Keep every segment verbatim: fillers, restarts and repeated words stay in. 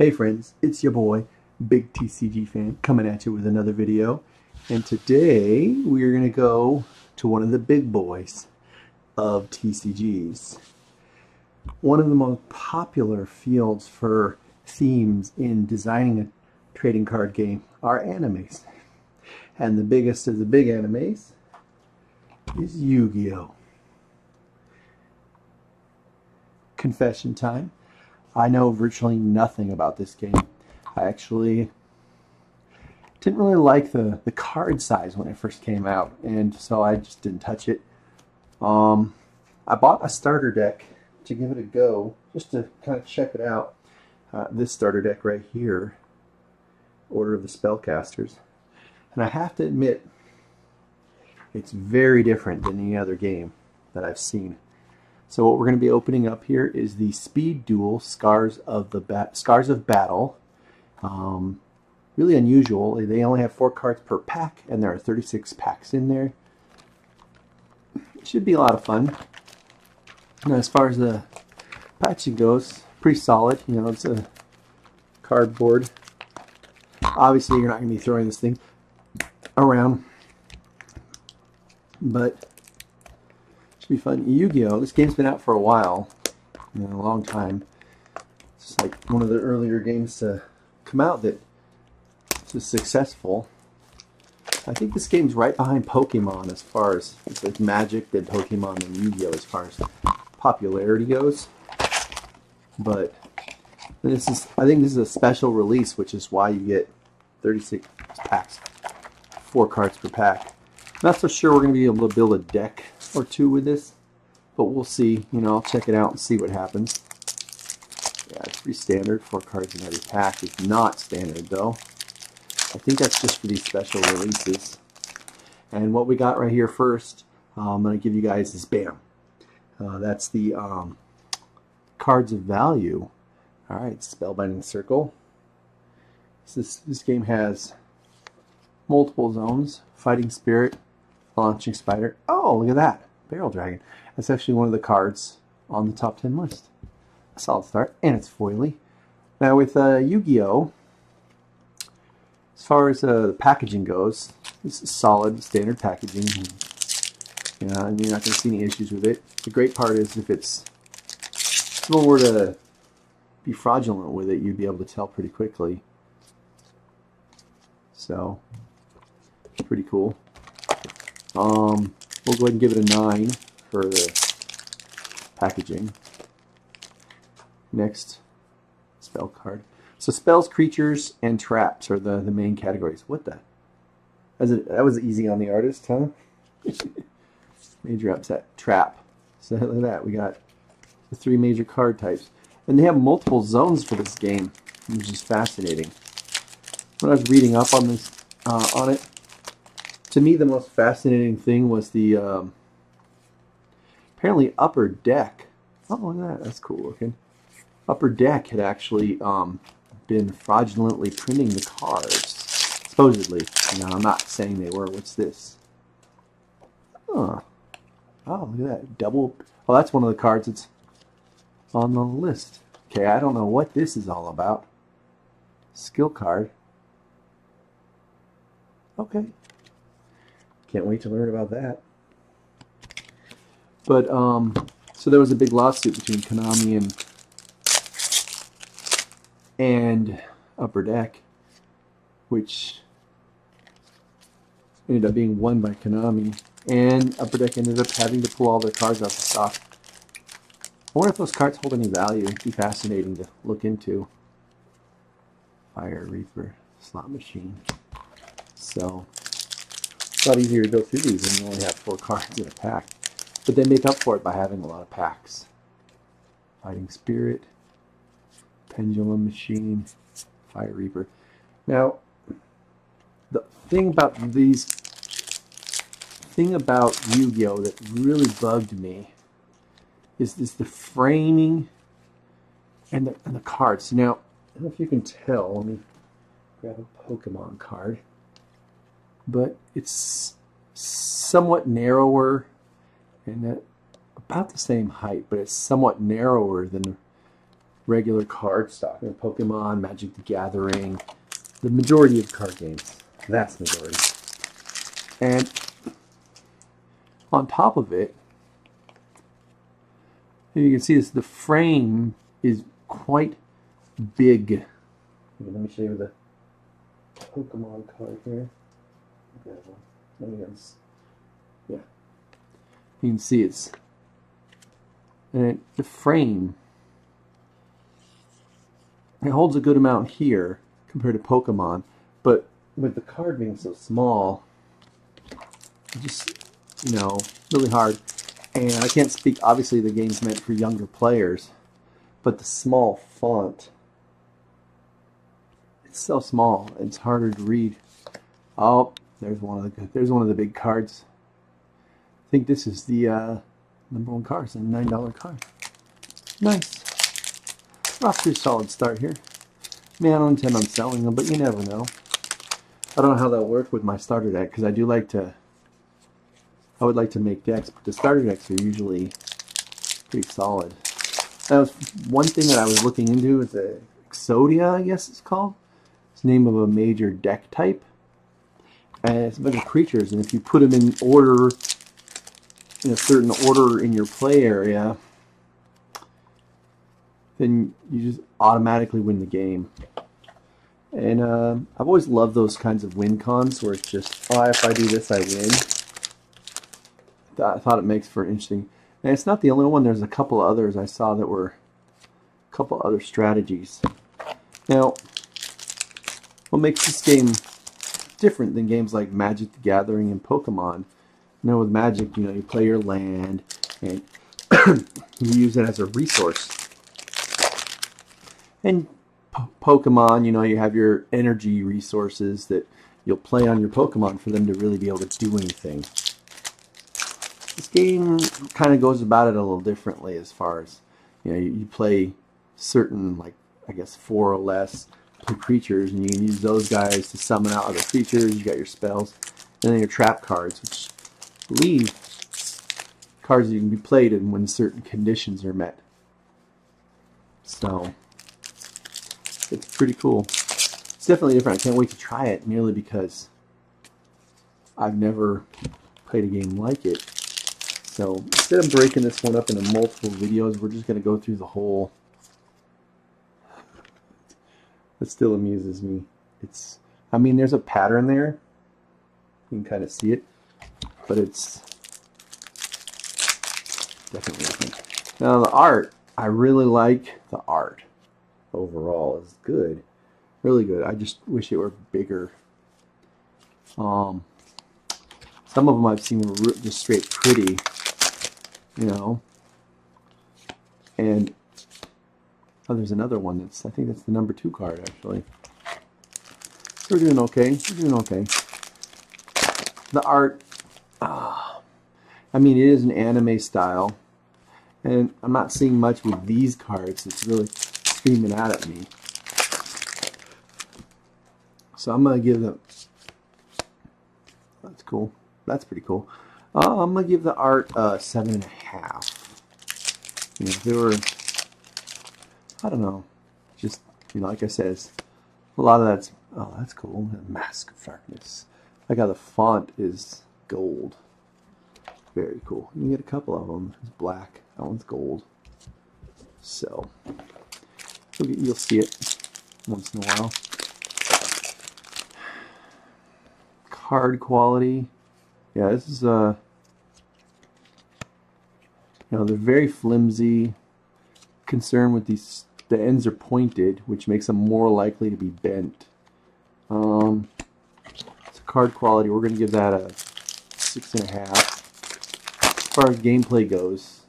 Hey friends, it's your boy, Big TCGFan, coming at you with another video. And today, we are going to go to one of the big boys of T C Gs. One of the most popular fields for themes in designing a trading card game are animes. And the biggest of the big animes is Yu-Gi-Oh! Confession time. I know virtually nothing about this game. I actually didn't really like the, the card size when it first came out, and so I just didn't touch it. Um, I bought a starter deck to give it a go, just to kind of check it out. Uh, this starter deck right here, Order of the Spellcasters. And I have to admit, it's very different than any other game that I've seen. So what we're going to be opening up here is the Speed Duel Scars of the Bat, Scars of Battle. Um, really unusual. They only have four cards per pack, and there are thirty-six packs in there. It should be a lot of fun. Now, as far as the patching goes, pretty solid. You know, it's a cardboard. Obviously, you're not going to be throwing this thing around, but be fun. Yu-Gi-Oh! This game's been out for a while, you know, a long time. It's like one of the earlier games to come out that was successful. I think this game's right behind Pokemon as far as it's like Magic, then Pokemon, and Yu-Gi-Oh! As far as popularity goes. But this is, I think, this is a special release, which is why you get thirty-six packs, four cards per pack. Not so sure we're going to be able to build a deck or two with this, but we'll see. You know, I'll check it out and see what happens. Yeah, it's pretty standard. Four cards in every pack. It's not standard, though. I think that's just for these special releases. And what we got right here first, uh, I'm going to give you guys is BAM. Uh, that's the um, cards of value. All right, Spellbinding Circle. This, this game has multiple zones. Fighting Spirit, Launching Spider. Oh, look at that. Barrel Dragon. That's actually one of the cards on the top ten list. A solid start. And it's foily. Now with uh, Yu-Gi-Oh! As far as uh, the packaging goes, this is solid standard packaging. You know, and you're not going to see any issues with it. The great part is if it's if someone were to be fraudulent with it, you'd be able to tell pretty quickly. So, pretty cool. Um, we'll go ahead and give it a nine for the packaging. Next, spell card. So spells, creatures, and traps are the, the main categories. What the? That was easy on the artist, huh? Major upset. Trap. So look at that. We got the three major card types. And they have multiple zones for this game, which is fascinating. When I was reading up on this, uh, on it, to me, the most fascinating thing was the, um, apparently Upper Deck. Oh, look at that. That's cool looking. Upper Deck had actually um, been fraudulently printing the cards, supposedly. No, I'm not saying they were. What's this? Huh. Oh, look at that. Double. Oh, that's one of the cards that's on the list. Okay, I don't know what this is all about. Skill card. Okay. Can't wait to learn about that. But, um, so there was a big lawsuit between Konami and and Upper Deck, which ended up being won by Konami. And Upper Deck ended up having to pull all their cards out of stock. I wonder if those cards hold any value. It'd be fascinating to look into. Fire Reaper, Slot Machine. So, it's a lot easier to go through these when you only have four cards in a pack. But they make up for it by having a lot of packs. Fighting Spirit, Pendulum Machine, Fire Reaper. Now, the thing about these, thing about Yu-Gi-Oh! That really bugged me is, is the framing and the, and the cards. Now, I don't know if you can tell. Let me grab a Pokemon card. But it's somewhat narrower and about the same height, but it's somewhat narrower than regular card stock. Like Pokemon, Magic the Gathering, the majority of card games. That's majority. And on top of it, and you can see this, the frame is quite big. Let me show you the Pokemon card here. Yeah. You can see it's, and it, the frame, it holds a good amount here compared to Pokemon, but with the card being so small, just, you know, really hard. And I can't speak, obviously the game's meant for younger players, but the small font, it's so small, it's harder to read. Oh, there's one of the good, there's one of the big cards. I think this is the uh, number one card, it's a nine dollar card. Nice. We're off to a solid start here. I mean, I don't intend on selling them, but you never know. I don't know how that'll work with my starter deck, because I do like to, I would like to make decks, but the starter decks are usually pretty solid. That was one thing that I was looking into, is the Exodia, I guess it's called. It's the name of a major deck type. And it's a bunch of creatures, and if you put them in order, in a certain order in your play area, then you just automatically win the game. And uh, I've always loved those kinds of win cons where it's just, oh, if I do this, I win. I thought it makes for interesting. And it's not the only one. There's a couple of others I saw that were a couple other strategies. Now, what makes this game different than games like Magic the Gathering and Pokemon? You know, with Magic, you know, you play your land and you use it as a resource. And po Pokemon, you know, you have your energy resources that you'll play on your Pokemon for them to really be able to do anything. This game kind of goes about it a little differently, as far as, you know, you, you play certain, like, I guess four or less creatures, and you can use those guys to summon out other creatures. You got your spells, and then your trap cards, which I believe cards that you can be played in when certain conditions are met. So it's pretty cool. It's definitely different. I can't wait to try it, merely because I've never played a game like it. So instead of breaking this one up into multiple videos, we're just going to go through the whole. It still amuses me. It's, I mean, there's a pattern there. You can kind of see it, but it's definitely different. Now the art, I really like the art. Overall, is good, really good. I just wish it were bigger. Um, some of them I've seen were just straight pretty. You know, and oh, there's another one that's, I think that's the number two card, actually. We're doing okay, we're doing okay. The art, uh, I mean, it is an anime style, and I'm not seeing much with these cards that's really screaming out at me. So I'm going to give them, that's cool, that's pretty cool. Uh, I'm going to give the art uh, seven and a half. You know, if there were, I don't know, just, you know, like I said, a lot of that's, oh, that's cool, Mask of Darkness. Like how the font is gold. Very cool. You can get a couple of them. It's black, that one's gold. So, you'll see it once in a while. Card quality. Yeah, this is a, uh, you know, they're very flimsy. Concern with these, the ends are pointed, which makes them more likely to be bent. Um, so card quality, we're going to give that a six and a half. As far as gameplay goes,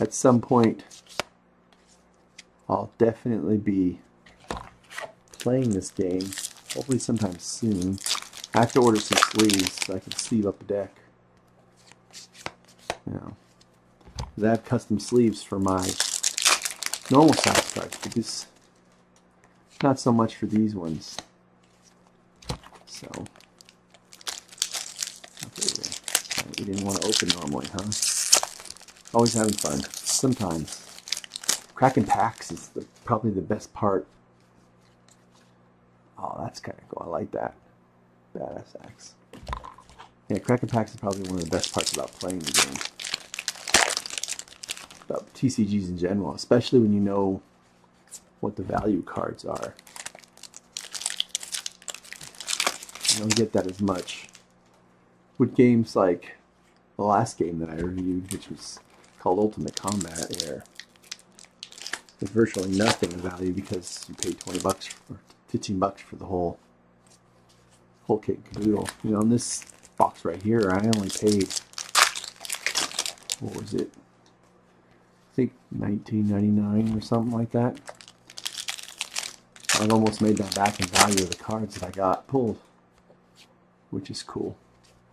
at some point, I'll definitely be playing this game, hopefully sometime soon. I have to order some sleeves so I can sleeve up the deck. Now, I have custom sleeves for my normal size cards, but this, not so much for these ones. So, okay, we didn't want to open normally, huh? Always having fun. Sometimes. cracking packs is the, probably the best part. Oh, that's kind of cool. I like that. Badass axe. Yeah, cracking packs is probably one of the best parts about playing the game. About T C Gs in general, especially when you know what the value cards are. You don't get that as much with games like the last game that I reviewed, which was called Ultimate Combat Air. There's virtually nothing of value because you pay twenty bucks or fifteen bucks for the whole whole kit and caboodle. You know, in this box right here, I only paid, what was it? I think nineteen ninety-nine or something like that. I've almost made that back in value of the cards that I got pulled, which is cool.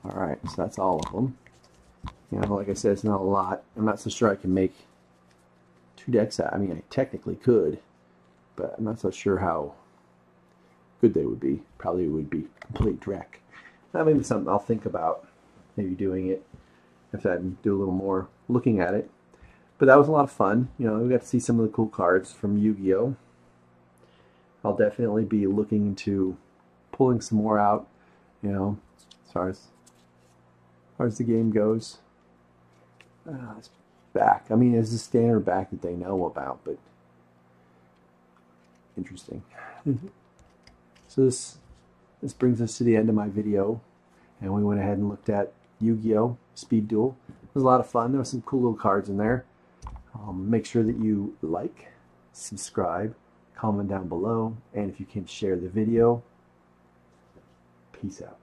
All right, so that's all of them. You know, like I said, it's not a lot. I'm not so sure I can make two decks out. I mean, I technically could, but I'm not so sure how good they would be. Probably would be a complete wreck. That may be something I'll think about, maybe doing it, if I do a little more looking at it. But that was a lot of fun. You know, we got to see some of the cool cards from Yu-Gi-Oh! I'll definitely be looking into pulling some more out, you know, as far as, as, far as the game goes. Uh, it's back. I mean, it's a standard back that they know about, but interesting. So this this brings us to the end of my video, and we went ahead and looked at Yu-Gi-Oh! Speed Duel. It was a lot of fun. There were some cool little cards in there. Um, make sure that you like, subscribe, comment down below, and if you can, share the video. Peace out.